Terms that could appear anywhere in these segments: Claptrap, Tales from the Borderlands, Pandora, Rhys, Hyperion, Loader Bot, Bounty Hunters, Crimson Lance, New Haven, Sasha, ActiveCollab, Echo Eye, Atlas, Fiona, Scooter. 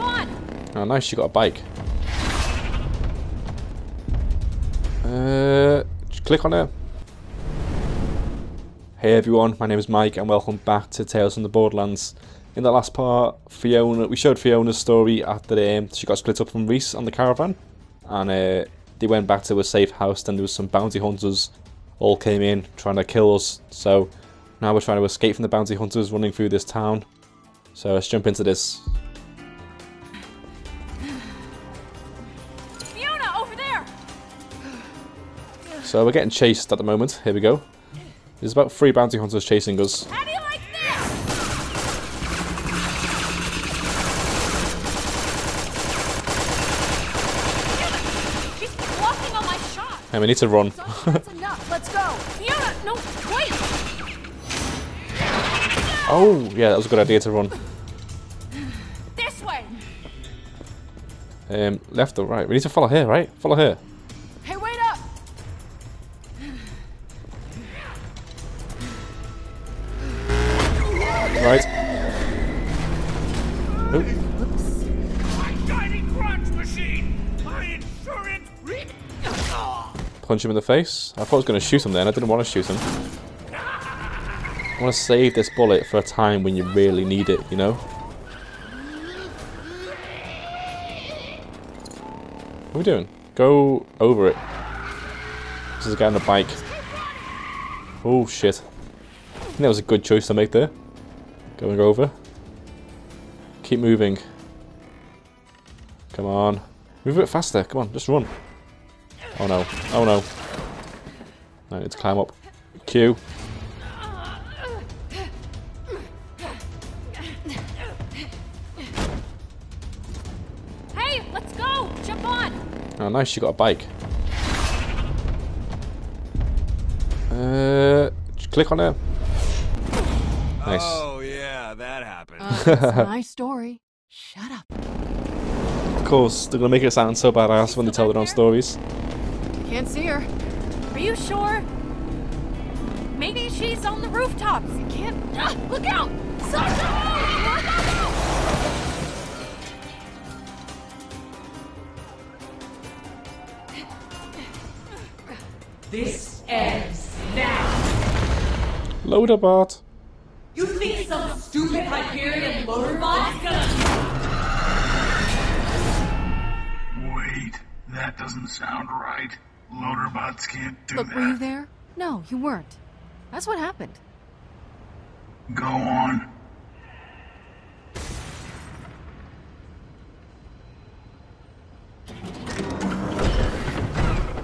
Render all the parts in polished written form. Come on! Oh, nice, she got a bike. Just click on her. Hey everyone, my name is Mike and welcome back to Tales from the Borderlands. In the last part, we showed Fiona's story after she got split up from Rhys on the caravan, and they went back to a safe house. Then there was some bounty hunters all came in trying to kill us, so now we're trying to escape from the bounty hunters running through this town. So let's jump into this. Fiona, over there! So we're getting chased at the moment. Here we go. There's about 3 bounty hunters chasing us. How do you like this? She's blocking all my shots. And we need to run. That's enough. Let's go. Fiona, no, wait. Oh, yeah, that was a good idea to run. This way. Left or right? We need to follow her, right? Follow her. Right. Oops. My guiding crunch machine. My insurance. Punch him in the face. I thought I was going to shoot him then. I didn't want to shoot him. I want to save this bullet for a time when you really need it, you know? What are we doing? Go over it. This is a guy on a bike. Oh, shit. I think that was a good choice to make there. Going over. Keep moving. Come on. Move a bit faster. Come on, just run. Oh no. Oh no. I need to climb up. Q. Hey, let's go! Jump on! Oh nice, you got a bike. Just click on her. Nice. Oh yeah, that happened. That's my story. Shut up. Of course, they're gonna make it sound so badass when they tell their own stories. Can't see her. Are you sure? Maybe she's on the rooftops. You can't. Look out! Sasha! Look out! This ends now. Loader Bot. You think some stupid Hyperion loader bot is gonna... Wait, that doesn't sound right. Loader bots can't do that. Look, were you there? No, you weren't. That's what happened. Go on.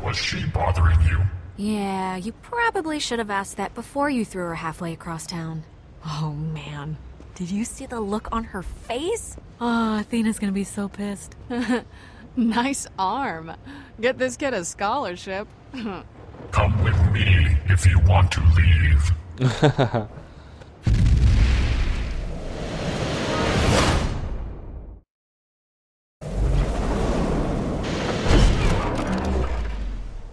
Was she bothering you? Yeah, you probably should have asked that before you threw her halfway across town. Oh man, did you see the look on her face? Oh, Athena's gonna be so pissed. Nice arm. Get this kid a scholarship. Come with me if you want to leave.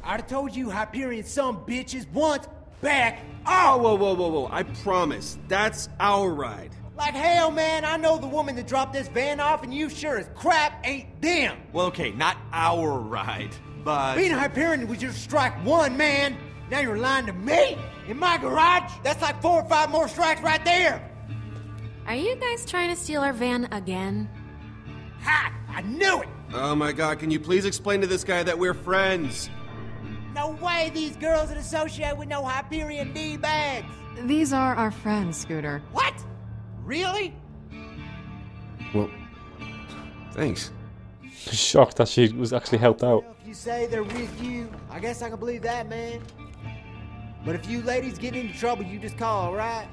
I told you Hyperion some bitches want back. Oh, whoa, whoa, whoa, whoa. I promise. That's our ride. Like hell, man. I know the woman that dropped this van off, and you sure as crap ain't them. Well, okay, not our ride, but... Being a Hyperion was just strike 1, man. Now you're lying to me? In my garage? That's like 4 or 5 more strikes right there. Are you guys trying to steal our van again? Ha! I knew it! Oh, my God. Can you please explain to this guy that we're friends? No way these girls would associate with no Hyperion D-bags! These are our friends, Scooter. What? Really? Well, thanks. Shocked that she was actually helped out. If you say they're with you, I guess I can believe that, man. But if you ladies get into trouble, you just call, alright?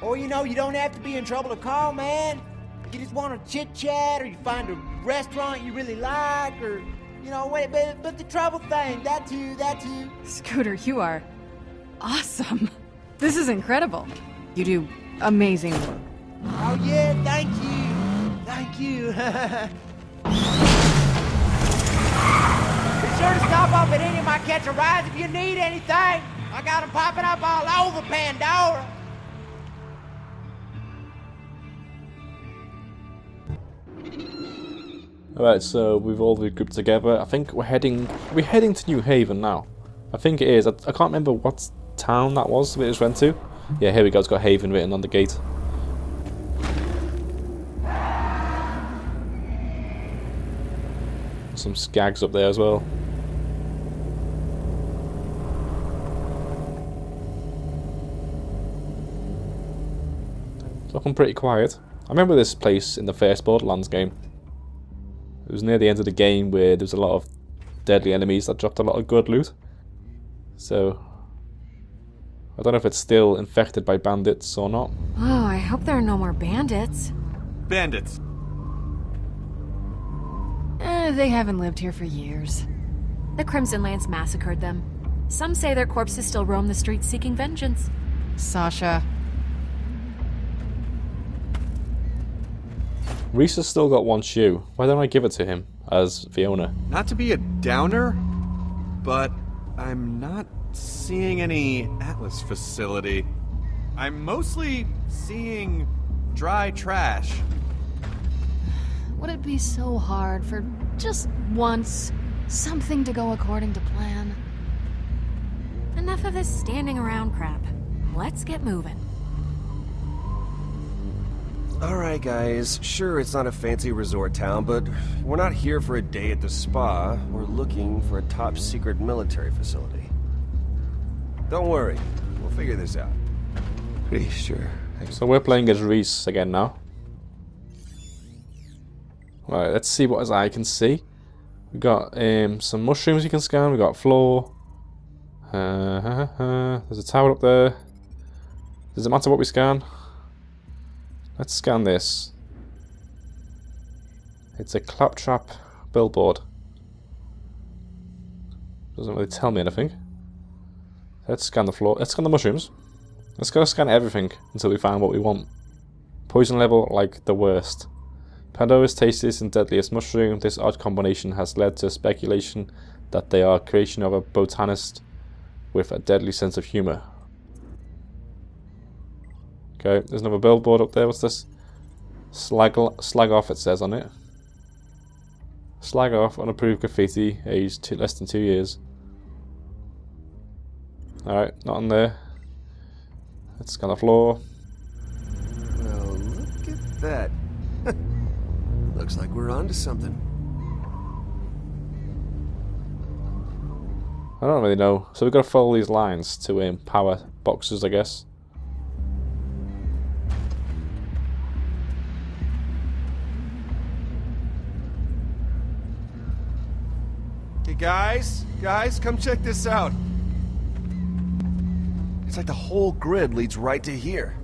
Or, you know, you don't have to be in trouble to call, man. If you just want to chit-chat, or you find a restaurant you really like, or... You know, wait, but the trouble thing, that too. Scooter, you are awesome. This is incredible. You do amazing work. Oh, yeah, thank you. Thank you. Be sure to stop off at any of my catcher rides if you need anything. I got them popping up all over Pandora. Alright, so we've all regrouped together. I think we're heading to New Haven now. I think it is. I can't remember what town that was we just went to. Yeah, here we go. It's got Haven written on the gate. Some skags up there as well. It's looking pretty quiet. I remember this place in the first Borderlands game. It was near the end of the game where there was a lot of deadly enemies that dropped a lot of good loot. So, I don't know if it's still infected by bandits or not. Oh, I hope there are no more bandits. Bandits? They haven't lived here for years. The Crimson Lance massacred them. Some say their corpses still roam the streets seeking vengeance. Sasha. Rhys has still got one shoe. Why don't I give it to him as Fiona? Not to be a downer, but I'm not seeing any Atlas facility. I'm mostly seeing dry trash. Would it be so hard for just once something to go according to plan? Enough of this standing around crap. Let's get moving. Alright guys, sure it's not a fancy resort town, but we're not here for a day at the spa. We're looking for a top secret military facility. Don't worry, we'll figure this out. Pretty sure. So we're playing as Rhys again now. Right, let's see what his eye can see. We've got some mushrooms you can scan, we've got floor. There's a tower up there. Does it matter what we scan? Let's scan this. It's a Claptrap billboard. Doesn't really tell me anything. Let's scan the floor. Let's scan the mushrooms. Let's go scan everything until we find what we want. Poison level, like the worst. Pandora's tastiest and deadliest mushroom. This odd combination has led to speculation that they are a creation of a botanist with a deadly sense of humor. Okay, there's another billboard up there. What's this? Slag off, it says on it. Slag off, unapproved graffiti, aged less than 2 years. Alright, not on there. Let's scan the floor. Well, look at that. Looks like we're onto something. I don't really know. So we've got to follow these lines to power boxes, I guess. Guys, come check this out. It's like the whole grid leads right to here.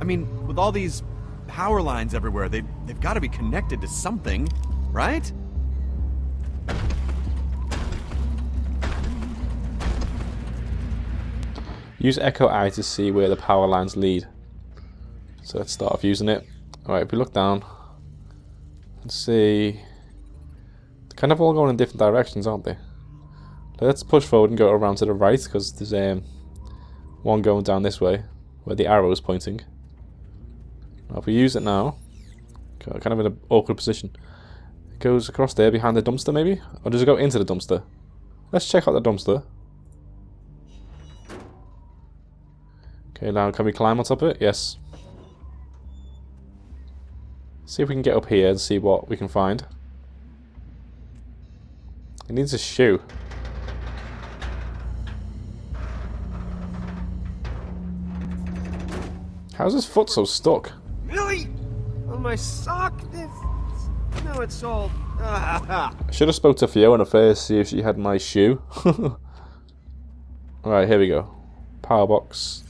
I mean, with all these power lines everywhere, they've got to be connected to something, right? Use Echo Eye to see where the power lines lead. So let's start off using it. Alright, if we look down, let's see. Kind of all going in different directions, aren't they? Let's push forward and go around to the right, because there's one going down this way where the arrow is pointing. Now if we use it now, kind of in an awkward position, it goes across there behind the dumpster maybe? Or does it go into the dumpster? Let's check out the dumpster. Okay, now can we climb on top of it? Yes. See if we can get up here and see what we can find. It needs a shoe. How's his foot so stuck? Really? On my sock? No, it's all... I should have spoke to Fiona first, see if she had my shoe. Alright, here we go. Power box.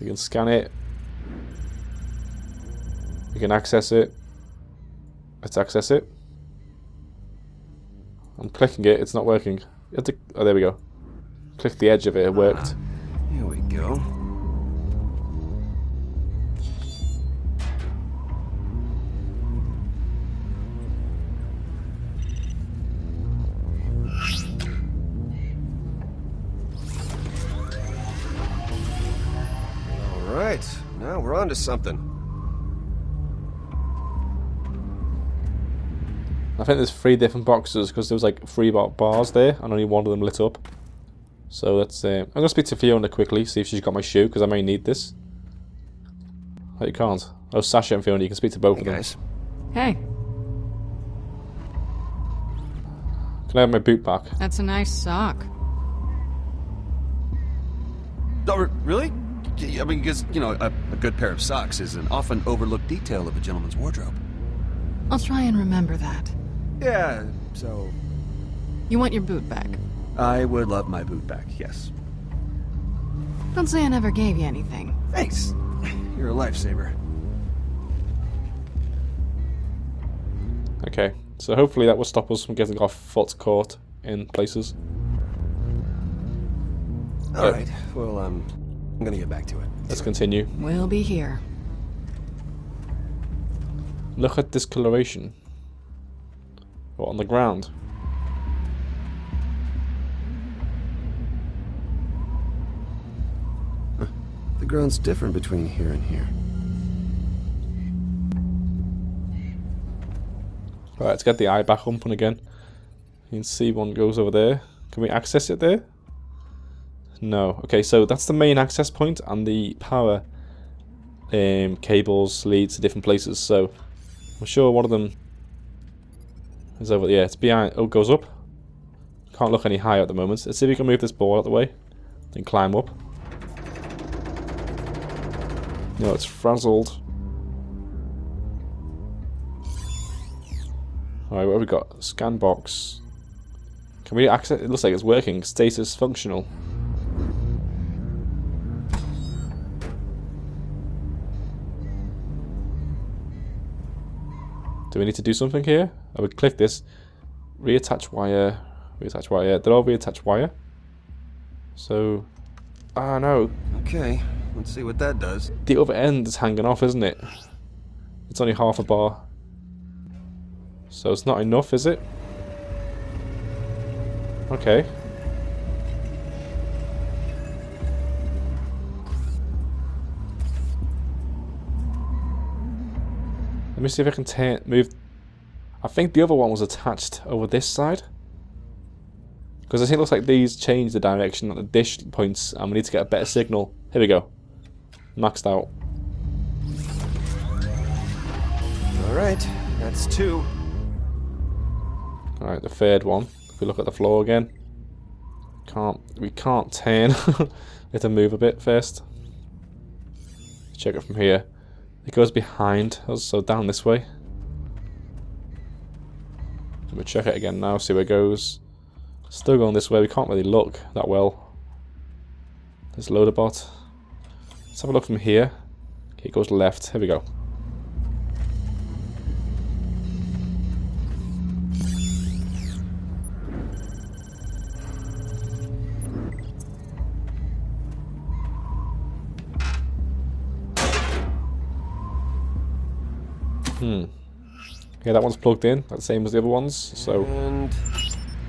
We can scan it. We can access it. Let's access it. I'm clicking it, it's not working. You have to, oh, there we go. Click the edge of it, it worked. Here we go. Alright, now we're on to something. I think there's 3 different boxes because there was like 3 bars there and only one of them lit up. So let's... I'm going to speak to Fiona quickly, see if she's got my shoe, because I may need this. Oh, you can't. Oh, Sasha and Fiona, you can speak to both of them. Guys. Hey. Can I have my boot back? That's a nice sock. Really? I mean, because, you know, a good pair of socks is an often overlooked detail of a gentleman's wardrobe. I'll try and remember that. Yeah, so... You want your boot back? I would love my boot back, yes. Don't say I never gave you anything. Thanks. You're a lifesaver. Okay, so hopefully that will stop us from getting our foot caught in places. Alright, well, I'm gonna get back to it. Let's continue. We'll be here. Look at this coloration. What, on the ground? Huh. The ground's different between here and here. Right, let's get the eye back open again. You can see one goes over there. Can we access it there? No. Okay, so that's the main access point, and the power cables lead to different places, so I'm sure one of them is over there. Yeah, it's behind. Oh, it goes up. Can't look any higher at the moment. Let's see if we can move this ball out of the way and climb up. No, it's frazzled. Alright, what have we got? Scan box. Can we access? It looks like it's working. Status functional. Do we need to do something here? I would click this. Reattach wire. Reattach wire. They're all reattach wire. So... Ah, no. Okay, let's see what that does. The other end is hanging off, isn't it? It's only half a bar. So it's not enough, is it? Okay. Let me see if I can move... I think the other one was attached over this side. Because I think it looks like these change the direction at the dish points and we need to get a better signal. Here we go. Maxed out. Alright, that's 2. Alright, the 3rd one. If we look at the floor again. We can't turn. We have to move a bit first. Check it from here. It goes behind us, so down this way. We'll check it again now, see where it goes. Still going this way, we can't really look that well. There's Loader Bot. Let's have a look from here. Okay, it goes left, here we go. Yeah, that one's plugged in. That's the same as the other ones, so... And...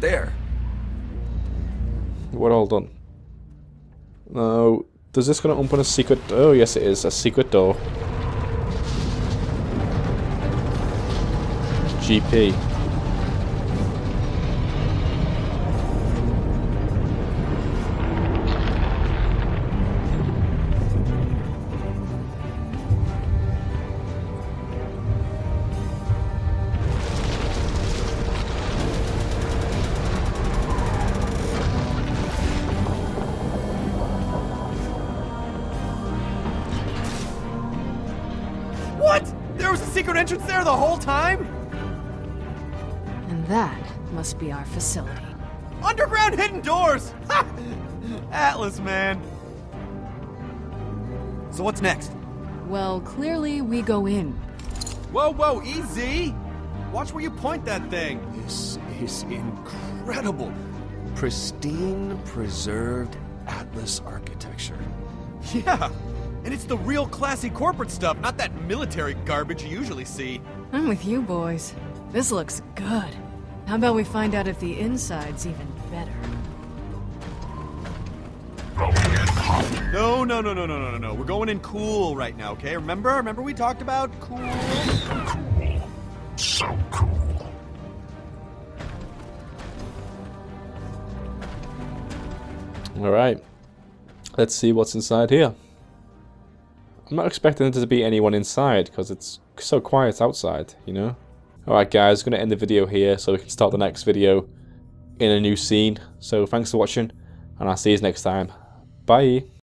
there! We're all done. Now, does this gonna open a secret... Oh, yes it is. A secret door. GP. Entrance there the whole time? And that must be our facility. Underground hidden doors! Ha! Atlas, man. So what's next? Well, clearly we go in. Whoa, whoa, easy! Watch where you point that thing. This is incredible. Pristine, preserved Atlas architecture. Yeah. And it's the real classy corporate stuff, not that military garbage you usually see. I'm with you boys. This looks good. How about we find out if the inside's even better? No. We're going in cool right now, okay? Remember we talked about cool? Cool. So cool. Alright, let's see what's inside here. I'm not expecting there to be anyone inside because it's so quiet outside, you know? Alright guys, I'm going to end the video here so we can start the next video in a new scene. So thanks for watching and I'll see you next time. Bye!